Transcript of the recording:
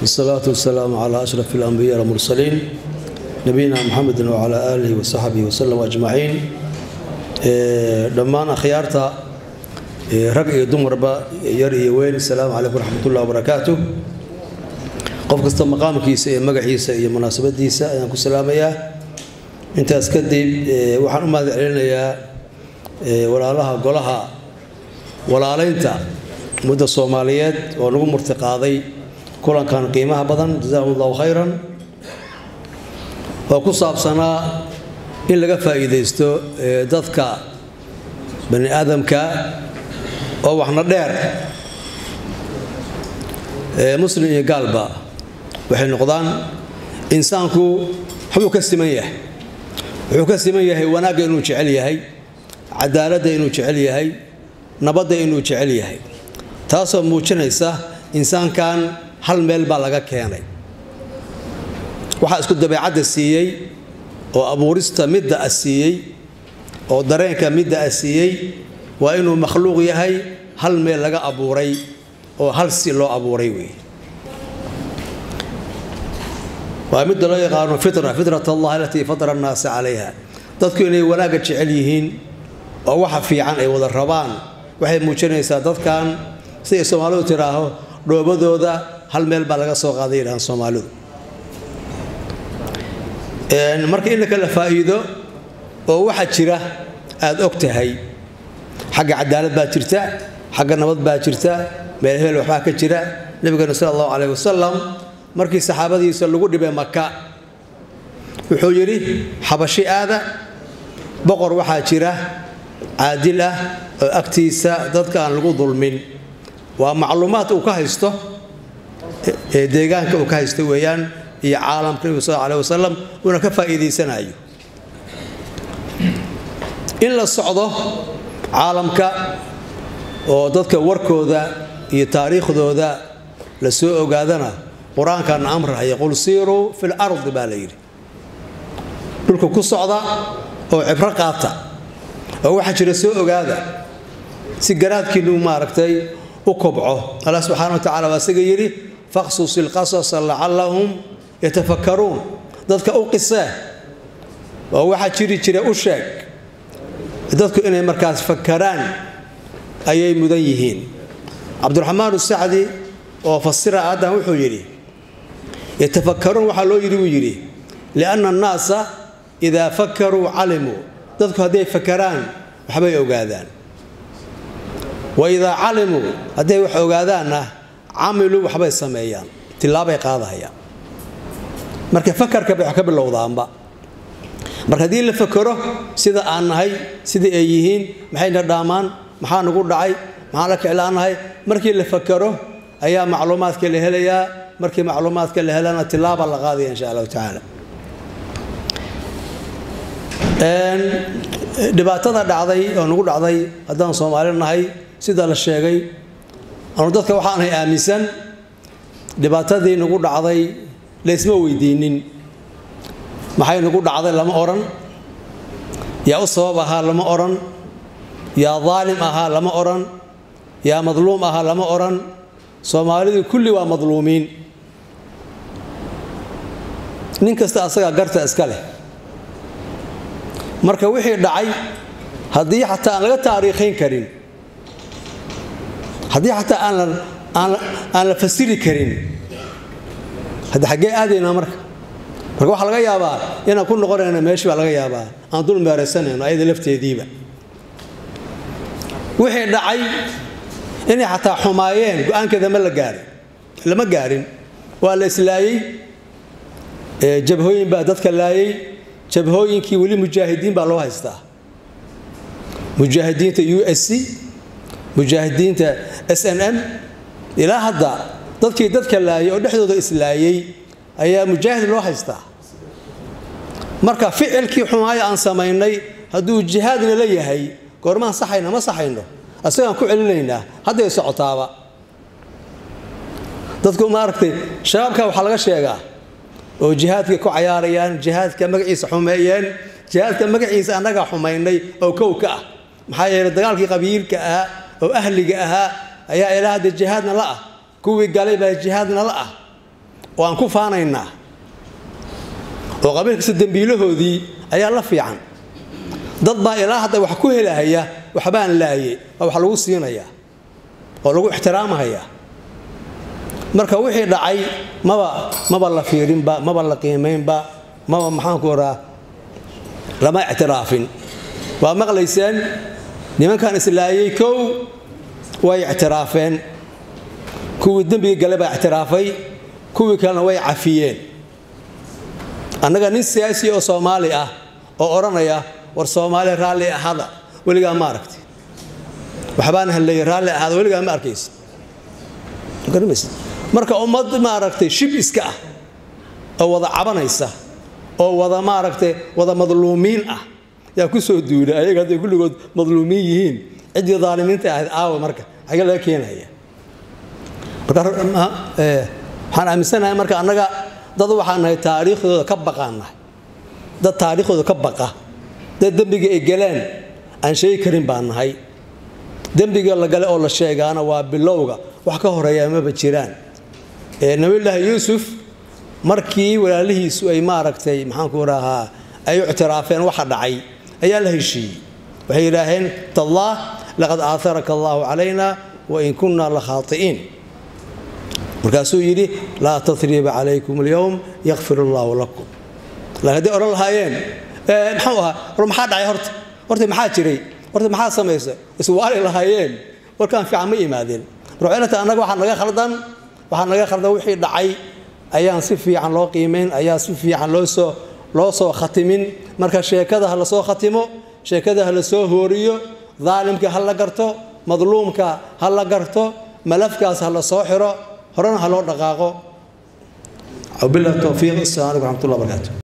والصلاة والسلام على أشرف الأنبياء والمرسلين نبينا محمد وعلى آله وصحبه وسلم أجمعين. لما أنا خيارتها رقي دوم ربا يري وين السلام عليكم ورحمة الله وبركاته. قف قصة مقامك يسأ مجح يسأ مناسبة يسأ أنا كل سلام يا أنت أسكدي وحنو ما ذعلنا يا ولا لها قلها ولا علينا مدة الصوماليات ونقوم مرتقاضي كل كان قيمها بدن جزاه الله خيرا. وقصة بسنا إن لقى فائدة يستو ذكى بني آدم كا أو إحنا دير مسلم يقالبا وحين نقضان إنسانكو حبو كسمية حبو كسمية هي وناقة إنه تعليه هي عدالة إنه تعليه هي نبض إنه تعليه هي تاسو موجنيسه إنسان كان هل ميل بالغا كياني وحاس كده بعد السيء أو أبو رستا مدة السيء أو درينك مدة السيء وإنه مخلوق يهي هل ميل لغا أبو ري أو هل سيلو أبو ريوي ومدة لا يقارن فترة الله التي فطر الناس عليها تذكر إني ولاقة شعليهين أو وحا في عن أي وذا الربان وحي موجنيسه تذكر سي سومالو تراهو دوبدودا هل ميل با laga soo qaaday in Soomaalidu markii in kala faa'iido oo waxa jira aad ogtahay xagga cadaalad baa jirta xagga nabad baa jirta meel hel waxa ka jira nabiga sallallahu alayhi wasallam markii saxaabadiisa lagu dhibay Makka wuxuu yiri xabashi aada boqor waxa jira caadil ah oo agtiisa dadka aan lagu dulmin ومعلومات وكهستو ديغانك وكهستو ويان يا عالم النبي صلى الله عليه وسلم وانا كفايدي سنايو الا الصعده عالمك او ددك وركودا يا تاريخدودا لا سو اوغادنا قران كان امر يقول سيروا في الارض بالير دلك كو سوده او عبره قاطه او waxa jira soo ogaada si garaadkii loo maaragtay وكبعه الله سبحانه وتعالى واسقيري فاقصص القصص لعلهم يتفكرون ذاتك او قصه وهو حجري جري اشاك ذاتك اني مركز فكران اي مديهين عبد الرحمن السعدي وفسر هذا وحو يري يتفكرون وحا لو يري ويري لان الناس اذا فكروا علموا ذاتك هذي فكران وحبي اوغادان وإذا علموا هذا وحوجادنا عملوا وحبي السمايان تلابي قاضها يا مركب فكر كبيحكب اللوضان بقى مركب دي اللي فكره سيدا عن هاي سيدا أيهين محين الدامان محان نقول دعي محالك إعلان هاي مركب اللي فكره أيها معلومات كل هليا مركب معلومات كل هلنا تلاب الله قاضي إن شاء الله تعالى دبعتنا دعي أو نقول دعي هذا صومالنا هاي سيدا الشيغي أنا دادك وحان هي آميسان دباتادي نقول عضي ليسمو ويدينين محايا نقول عضي لما أورن يا أصواب أها لما أورن يا ظالم أها لما أورن يا مظلوم أها لما أورن صومالي كل ومظلومين ننكست أصيغا قرت أسكاله مركا وحي دعي هذه حتى أنا تاريخين كريم هذه حتى أنا فسيري كريم هذا حقي عادي أنا مركب حلقة يا با أنا كل قرية أنا ماشي حلقة يا با أنا طول ما رسنا أنا أيد لفتي ديبة وحي دعي إني حتى حمايين وأنا كذا ملا قارن لما قارن ولا إسلاي جبهوين بعدتك لاي جبهوين كي ولي مجاهدين بالله يستا مجاهدين USA مجاهدين تا SNM إلى هذا تذكر لاي أو نحدود إسلاي أي مجاهد الواحد استا مركا فعل كي حماية عن سمايني هدو الجهاد اللي هي كورمان صحينا ما صحينا أصلا كل لينا هذا يسوع طابا تذكر ماركتي شبابك وحلقة شيعة وجهاد كعياريان جهاد كمقيس حمايان جهاد كمقيس أنا كحمايني أو كوكا محايا الدجال كقبيل كأه أو أهل كأه أيا إلى هذا الجهادنا لا كوي قليبة الجهادنا لا وأن كفانا إنه وقبل كسدن بيله ذي أي الله في عن ضد بإله هذا وحكوه له هي وحبان له هي وحلوصين هي ولو احترامها هي مركا وحي دعي ما بالله في رين با ما بالله قيمين با ما محاكورة لما اعترافين ومغليسان لمن كان سلايي كو واعترافين كو الدنبي قلبها اعترافي كو كان وي عفيين أنا نين سياسي أو صومالي أو أورانيا والصومالي رالي هذا ولقى ما عرفت وحبانها اللي رالي هذا ولقى ما أركيس قرمس مركا أمض ما عرفت شيب إسكا أو وضع عبانيسة أو وضع ما عرفت وضع مظلومين يا كسر الدولة أيها قد يقولوا مظلومين عدي ظالمين تاع آوى مركا حاجة لا كينا هي قدر ما حنا مسنا مركا أنا dad waxaan nahay taariikhdooda ka baqaanay dad taariikhdooda ka baqa dad dambiga ay galeen aan shay karin baan nahay dambiga la galay oo la sheegaana waa bilowga wax ka horeeya ma jiraan Nabiillahi Yuusuf markii walaalihiisu ay ma aragtay maxaan ku rahaa ay ictiraafeen waxa dhacay ayaa la heshiiyay waxay yiraahdeen tallaah laqad aatharaka Allahu alayna wa in kunna la khaati'in markaasuu yiri la tathriba alaykum alyawm yaghfiru Allahu lakum la hadi oral haayeen maxuu aha rumaxa dhacay horta maxaa jiray horta maxaa sameeyay iswaali la haayeen warkaan fiican ma iimaadeen ruuxinta anaga waxa naga khaldan wixii dhacay ayaan si fiican loo qiimeyn ayaa si fiican loo soo khatimin marka sheekadaha la soo khatimo sheekadaha la soo hooriyo dhaalimka hal la garto madluumka hal la garto malafkaas hal la soo xiro هرنا هلا دقاقه وبالله التوفيق السلام عليكم ورحمة الله وبركاته.